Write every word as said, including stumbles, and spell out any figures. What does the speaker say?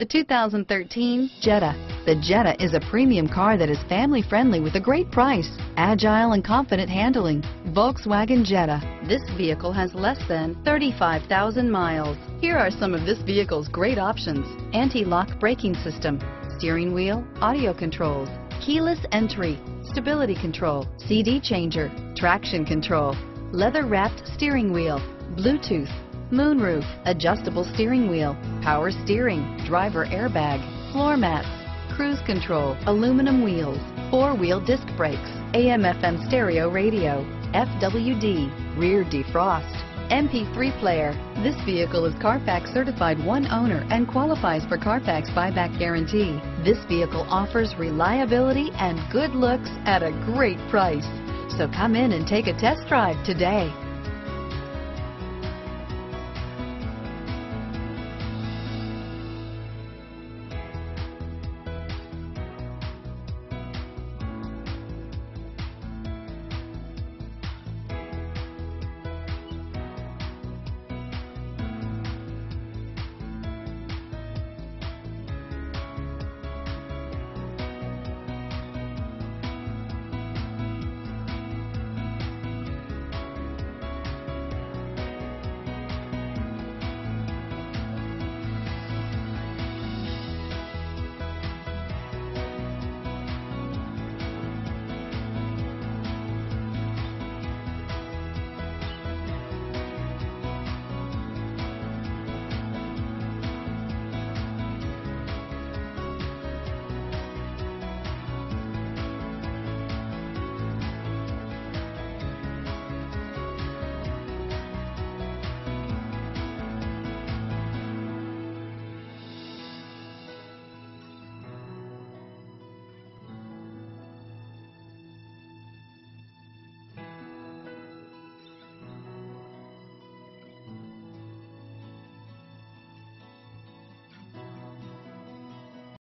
The two thousand thirteen Jetta. The Jetta is a premium car that is family friendly with a great price, agile and confident handling. Volkswagen Jetta. This vehicle has less than thirty-five thousand miles. Here are some of this vehicle's great options: anti-lock braking system, steering wheel audio controls, keyless entry, stability control, C D changer, traction control, leather-wrapped steering wheel, Bluetooth, moonroof, adjustable steering wheel, power steering, driver airbag, floor mats, cruise control, aluminum wheels, four-wheel disc brakes, A M F M stereo radio, F W D, rear defrost, M P three player. This vehicle is Carfax certified one owner and qualifies for Carfax buyback guarantee. This vehicle offers reliability and good looks at a great price. So come in and take a test drive today.